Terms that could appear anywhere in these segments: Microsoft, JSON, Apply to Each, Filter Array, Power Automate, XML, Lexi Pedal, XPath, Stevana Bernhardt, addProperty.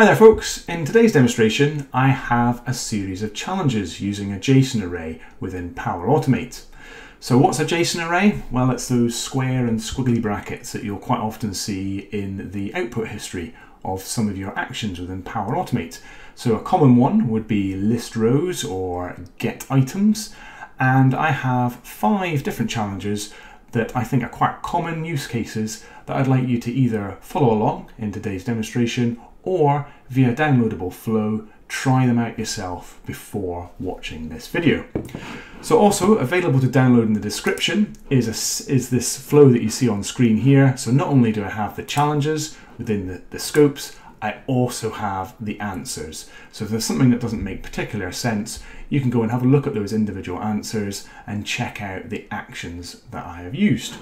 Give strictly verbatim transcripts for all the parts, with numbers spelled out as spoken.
Hi there folks, in today's demonstration I have a series of challenges using a JSON array within Power Automate. So what's a JSON array? Well, it's those square and squiggly brackets that you'll quite often see in the output history of some of your actions within Power Automate. So a common one would be list rows or get items, and I have five different challenges that I think are quite common use cases that I'd like you to either follow along in today's demonstration or via downloadable flow, try them out yourself before watching this video. So also available to download in the description is, a, is this flow that you see on screen here. So not only do I have the challenges within the, the scopes, I also have the answers. So if there's something that doesn't make particular sense, you can go and have a look at those individual answers and check out the actions that I have used.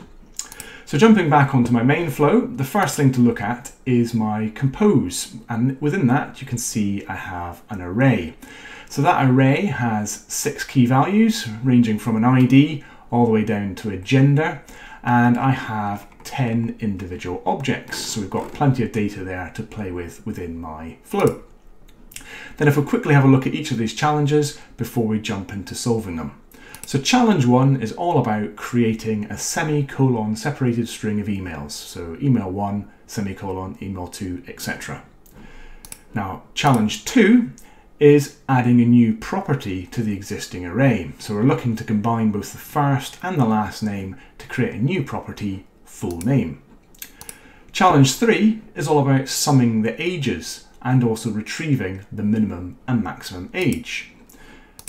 So jumping back onto my main flow, the first thing to look at is my compose, and within that you can see I have an array. So that array has six key values ranging from an I D all the way down to a gender, and I have ten individual objects. So we've got plenty of data there to play with within my flow. Then if we quickly have a look at each of these challenges before we jump into solving them. So challenge one is all about creating a semicolon separated string of emails. So email one, semicolon, email two, et cetera. Now challenge two is adding a new property to the existing array. So we're looking to combine both the first and the last name to create a new property, full name. Challenge three is all about summing the ages and also retrieving the minimum and maximum age.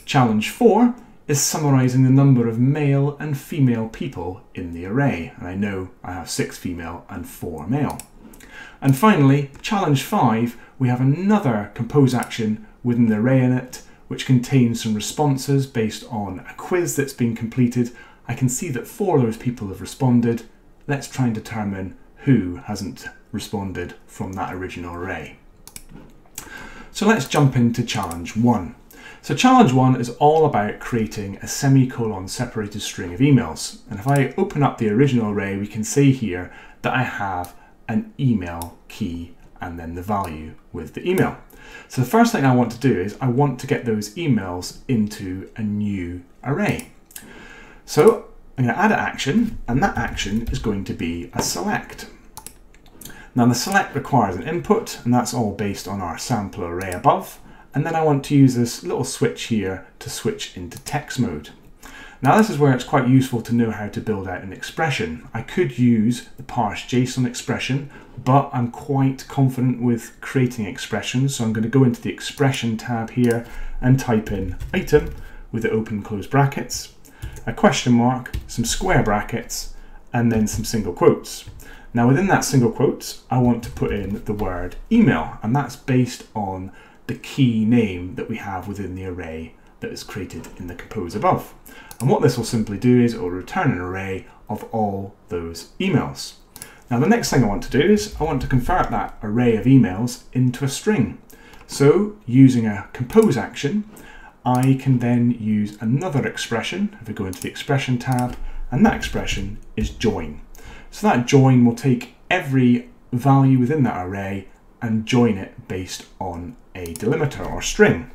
Challenge four is summarising the number of male and female people in the array. And I know I have six female and four male. And finally, challenge five, we have another compose action with an array in it, which contains some responses based on a quiz that's been completed. I can see that four of those people have responded. Let's try and determine who hasn't responded from that original array. So let's jump into challenge one. So challenge one is all about creating a semicolon separated string of emails. And if I open up the original array, we can see here that I have an email key and then the value with the email. So the first thing I want to do is I want to get those emails into a new array. So I'm going to add an action, and that action is going to be a select. Now the select requires an input, and that's all based on our sample array above. And then I want to use this little switch here to switch into text mode. Now this is where it's quite useful to know how to build out an expression. I could use the parse JSON expression, but I'm quite confident with creating expressions. So I'm going to go into the expression tab here and type in item with the open and close brackets, a question mark, some square brackets, and then some single quotes. Now within that single quotes, I want to put in the word email, and that's based on the key name that we have within the array that is created in the compose above. And what this will simply do is it will return an array of all those emails. Now the next thing I want to do is I want to convert that array of emails into a string. So using a compose action, I can then use another expression. If we go into the expression tab, and that expression is join. So that join will take every value within that array and join it based on a delimiter or string.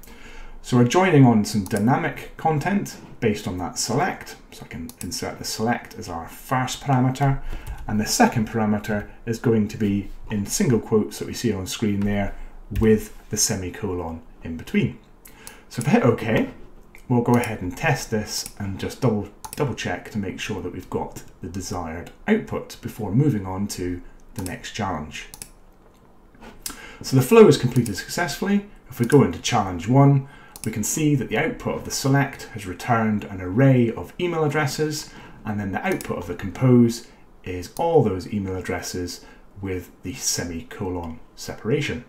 So we're joining on some dynamic content based on that select. So I can insert the select as our first parameter, and the second parameter is going to be in single quotes that we see on screen there with the semicolon in between. So if I hit OK, we'll go ahead and test this and just double double check to make sure that we've got the desired output before moving on to the next challenge. So the flow is completed successfully. If we go into challenge one, we can see that the output of the select has returned an array of email addresses, and then the output of the compose is all those email addresses with the semicolon separation.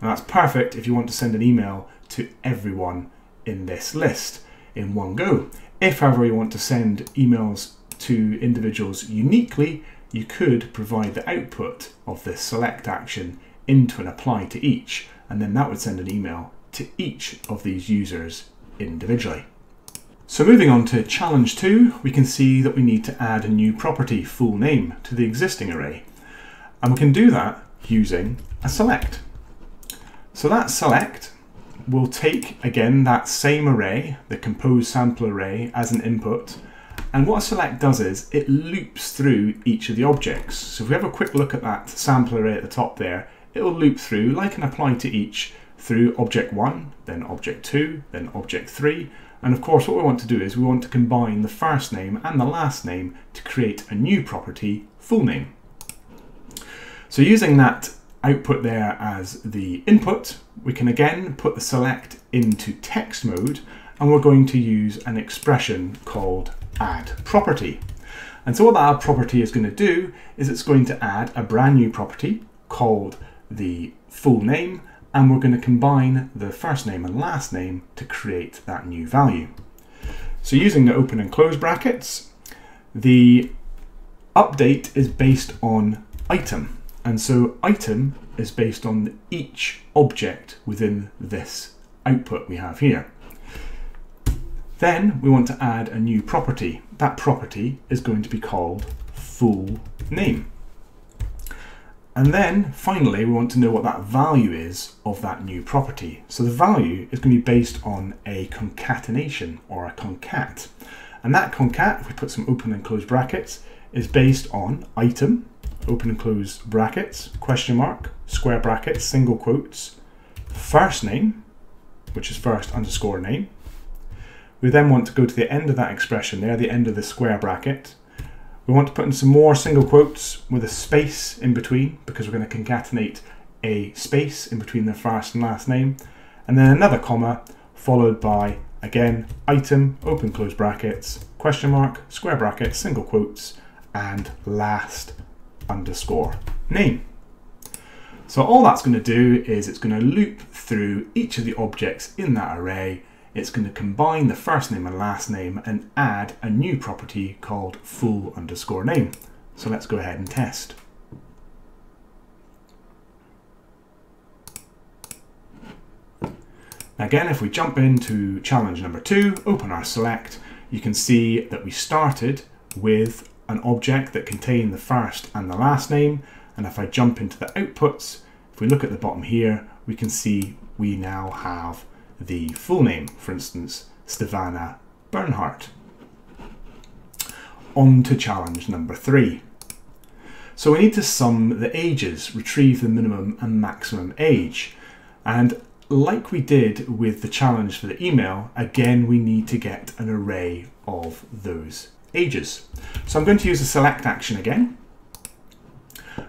And that's perfect if you want to send an email to everyone in this list in one go. If, however, you want to send emails to individuals uniquely, you could provide the output of this select action into an apply to each, and then that would send an email to each of these users individually. So moving on to challenge two, we can see that we need to add a new property, full name, to the existing array. And we can do that using a select. So that select will take, again, that same array, the compose sample array, as an input. And what select does is it loops through each of the objects. So if we have a quick look at that sample array at the top there, it will loop through, like an apply to each, through object one, then object two, then object three. And of course, what we want to do is we want to combine the first name and the last name to create a new property, full name. So using that output there as the input, we can again put the select into text mode, and we're going to use an expression called addProperty. And so what that addProperty is going to do is it's going to add a brand new property called the full name, and we're going to combine the first name and last name to create that new value. So using the open and close brackets, the update is based on item. And so item is based on each object within this output we have here. Then we want to add a new property. That property is going to be called full name. And then finally, we want to know what that value is of that new property. So the value is going to be based on a concatenation or a concat. And that concat, if we put some open and close brackets, is based on item, open and close brackets, question mark, square brackets, single quotes, first name, which is first underscore name. We then want to go to the end of that expression there, the end of the square bracket. We want to put in some more single quotes with a space in between, because we're going to concatenate a space in between the first and last name, and then another comma followed by, again, item, open close brackets, question mark, square brackets, single quotes, and last underscore name. So all that's going to do is it's going to loop through each of the objects in that array. It's going to combine the first name and last name and add a new property called full underscore name. So let's go ahead and test. Again, if we jump into challenge number two, open our select, you can see that we started with an object that contained the first and the last name. And if I jump into the outputs, if we look at the bottom here, we can see we now have the full name, for instance, Stevana Bernhardt. On to challenge number three. So we need to sum the ages, retrieve the minimum and maximum age. And like we did with the challenge for the email, again, we need to get an array of those ages. So I'm going to use the select action again.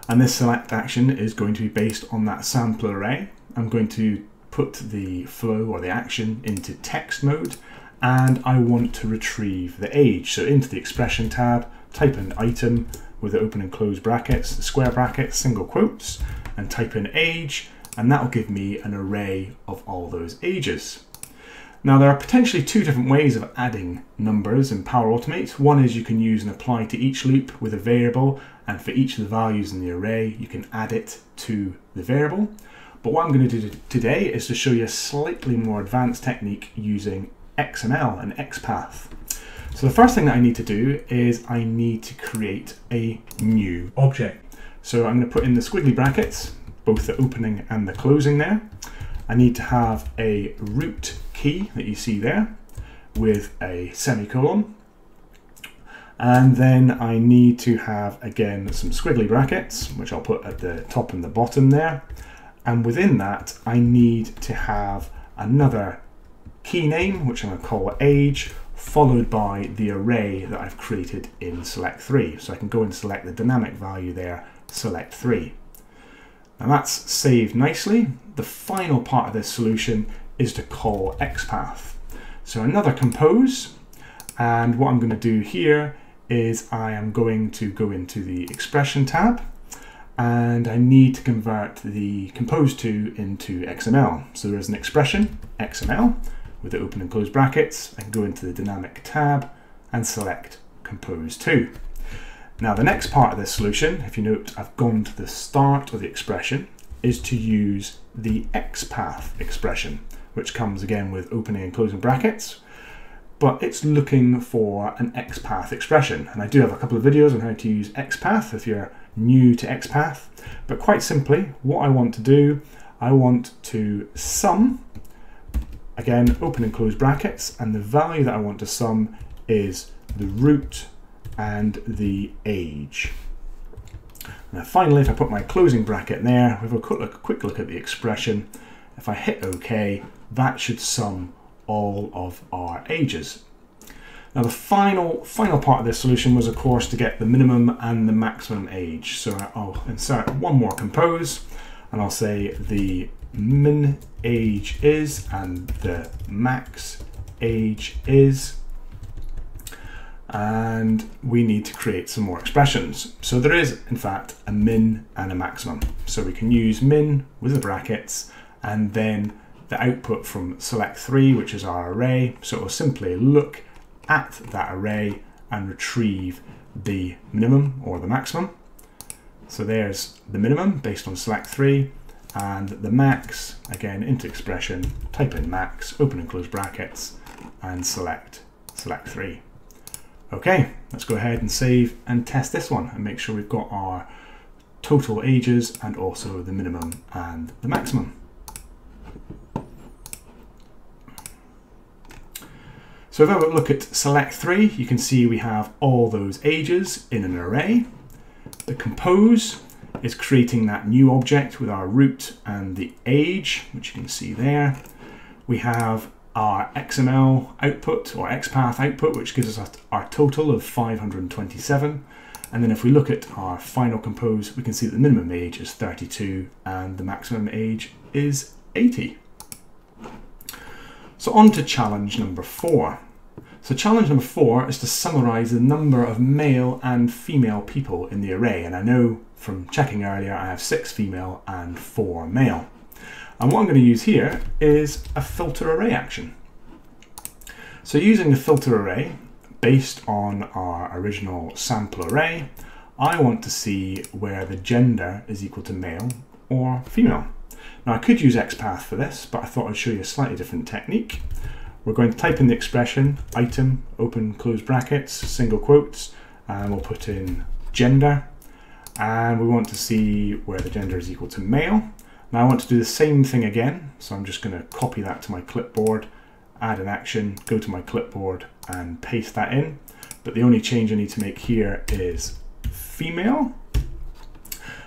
And this select action is going to be based on that sample array. I'm going to put the flow or the action into text mode, and I want to retrieve the age. So into the expression tab, type in item with the open and close brackets, the square brackets, single quotes, and type in age, and that will give me an array of all those ages. Now there are potentially two different ways of adding numbers in Power Automate. One is you can use an apply to each loop with a variable, and for each of the values in the array, you can add it to the variable. But what I'm going to do today is to show you a slightly more advanced technique using X M L and XPath. So the first thing that I need to do is I need to create a new object. So I'm going to put in the squiggly brackets, both the opening and the closing there. I need to have a root key that you see there with a semicolon. And then I need to have, again, some squiggly brackets, which I'll put at the top and the bottom there. And within that, I need to have another key name, which I'm going to call age, followed by the array that I've created in select three. So I can go and select the dynamic value there, select three. And that's saved nicely. The final part of this solution is to call XPath. So another compose. And what I'm going to do here is I am going to go into the expression tab, and I need to convert the compose to into X M L. So there is an expression, X M L, with the open and close brackets. I can go into the dynamic tab and select compose to. Now the next part of this solution, if you note I've gone to the start of the expression, is to use the XPath expression, which comes again with opening and closing brackets, but it's looking for an XPath expression. And I do have a couple of videos on how to use XPath if you're new to XPath, but quite simply what I want to do, I want to sum, again, open and close brackets, and the value that I want to sum is the root and the age. Now finally, if I put my closing bracket in there, we have a quick look, quick look at the expression. If I hit OK, that should sum all of our ages. Now the final, final part of this solution was, of course, to get the minimum and the maximum age. So I'll insert one more compose, and I'll say the min age is and the max age is. And we need to create some more expressions. So there is, in fact, a min and a maximum. So we can use min with the brackets and then the output from select three, which is our array. So it will simply look at that array and retrieve the minimum or the maximum. So there's the minimum based on select three, and the max, again, into expression, type in max, open and close brackets, and select select three. Okay, let's go ahead and save and test this one and make sure we've got our total ages and also the minimum and the maximum. So if I look at select three, you can see we have all those ages in an array. The compose is creating that new object with our root and the age, which you can see there. We have our X M L output or XPath output, which gives us our total of five hundred twenty-seven. And then if we look at our final compose, we can see that the minimum age is thirty-two and the maximum age is eighty. So on to challenge number four. So challenge number four is to summarize the number of male and female people in the array. And I know from checking earlier, I have six female and four male. And what I'm going to use here is a filter array action. So using the filter array, based on our original sample array, I want to see where the gender is equal to male or female. Now I could use XPath for this, but I thought I'd show you a slightly different technique. We're going to type in the expression, item, open, close brackets, single quotes, and we'll put in gender. And we want to see where the gender is equal to male. Now I want to do the same thing again, so I'm just going to copy that to my clipboard, add an action, go to my clipboard and paste that in. But the only change I need to make here is female.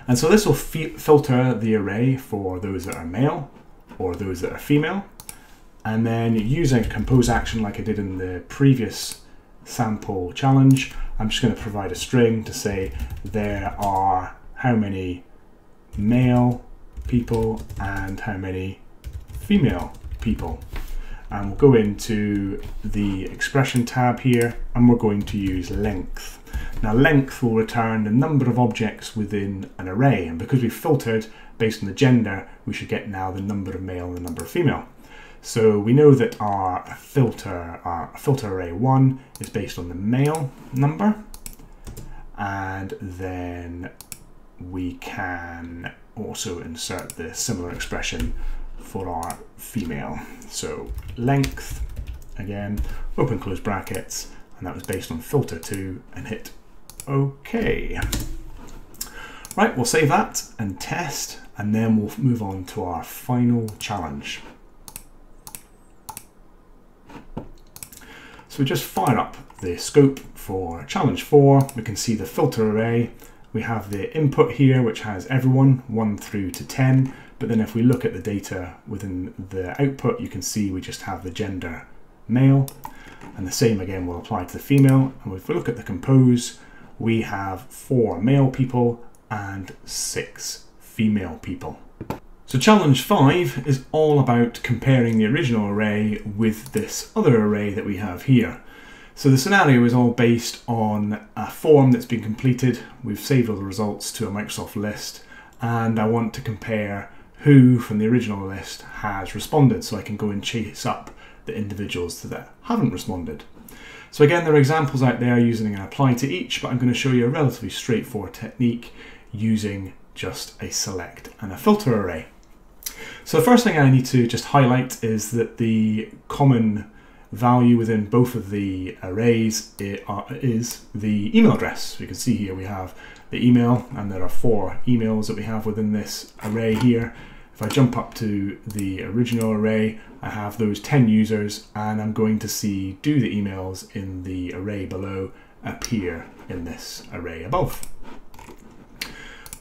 And so this will filter the array for those that are male or those that are female. And then using a compose action like I did in the previous sample challenge, I'm just going to provide a string to say there are how many male people and how many female people. And we'll go into the expression tab here and we're going to use length. Now length will return the number of objects within an array, and because we've filtered based on the gender, we should get now the number of male and the number of female. So we know that our filter, our filter array one is based on the male number, and then we can also insert the similar expression for our female. So length, again, open close brackets, and that was based on filter two, and hit OK. Right, we'll save that and test, and then we'll move on to our final challenge. So we just fire up the scope for challenge four. We can see the filter array. We have the input here, which has everyone, one through to ten. But then if we look at the data within the output, you can see we just have the gender male. And the same again will apply to the female. And if we look at the compose, we have four male people and six female people. So challenge five is all about comparing the original array with this other array that we have here. So the scenario is all based on a form that's been completed. We've saved all the results to a Microsoft list, and I want to compare who from the original list has responded, so I can go and chase up the individuals that haven't responded. So again, there are examples out there using an apply to each, but I'm going to show you a relatively straightforward technique using just a select and a filter array. So the first thing I need to just highlight is that the common value within both of the arrays is the email address. You can see here we have the email, and there are four emails that we have within this array here. If I jump up to the original array, I have those ten users, and I'm going to see do the emails in the array below appear in this array above.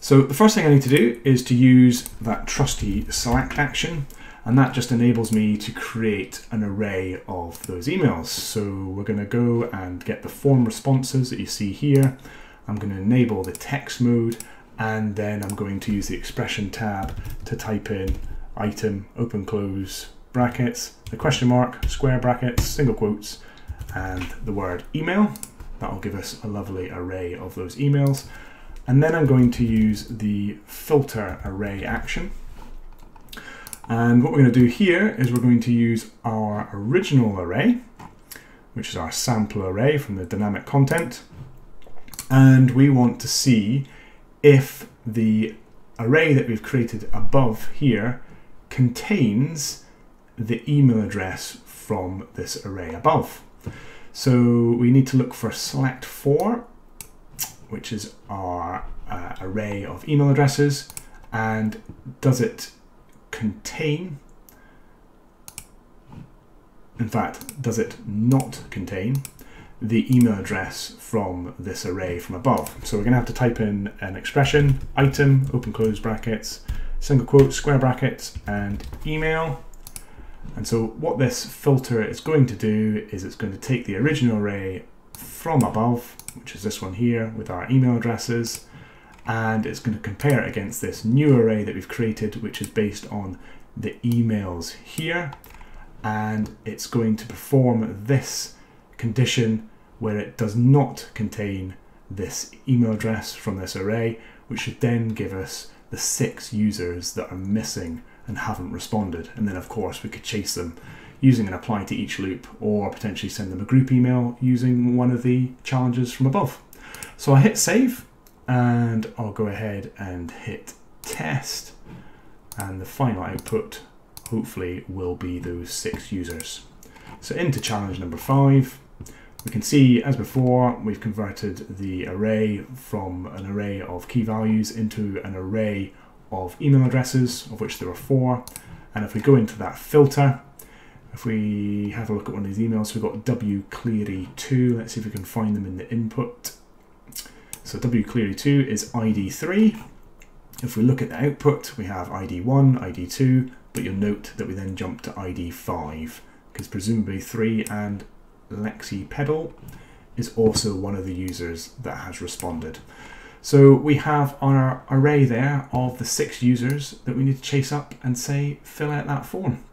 So the first thing I need to do is to use that trusty select action, and that just enables me to create an array of those emails. So we're going to go and get the form responses that you see here. I'm going to enable the text mode, and then I'm going to use the expression tab to type in item, open close brackets, the question mark, square brackets, single quotes, and the word email. That'll give us a lovely array of those emails. And then I'm going to use the filter array action. And what we're going to do here is we're going to use our original array, which is our sample array from the dynamic content. And we want to see if the array that we've created above here contains the email address from this array above. So we need to look for select for, which is our uh, array of email addresses, and does it contain, in fact, does it not contain the email address from this array from above. So we're going to have to type in an expression, item, open close brackets, single quote, square brackets, and email. And so what this filter is going to do is it's going to take the original array from above, which is this one here with our email addresses, and it's going to compare it against this new array that we've created, which is based on the emails here. And it's going to perform this condition where it does not contain this email address from this array, which should then give us the six users that are missing and haven't responded. And then of course we could chase them using an apply to each loop, or potentially send them a group email using one of the challenges from above. So I hit save, and I'll go ahead and hit test, and the final output hopefully will be those six users. So into challenge number five. We can see, as before, we've converted the array from an array of key values into an array of email addresses, of which there are four. And if we go into that filter, if we have a look at one of these emails, we've got W Cleary two. Let's see if we can find them in the input. So W Cleary two is I D three. If we look at the output, we have I D one, I D two, but you'll note that we then jump to I D five, because presumably three and Lexi Pedal is also one of the users that has responded. So we have our array there of the six users that we need to chase up and say, fill out that form.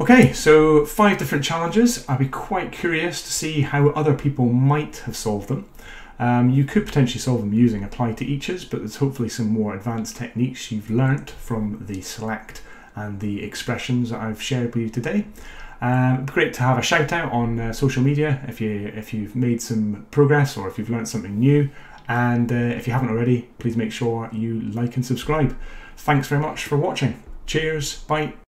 Okay, so five different challenges. I'd be quite curious to see how other people might have solved them. Um, you could potentially solve them using apply to eaches, but there's hopefully some more advanced techniques you've learnt from the select and the expressions that I've shared with you today. Um, great to have a shout out on uh, social media if you if you've made some progress or if you've learned something new. And uh, if you haven't already, please make sure you like and subscribe. Thanks very much for watching. Cheers. Bye.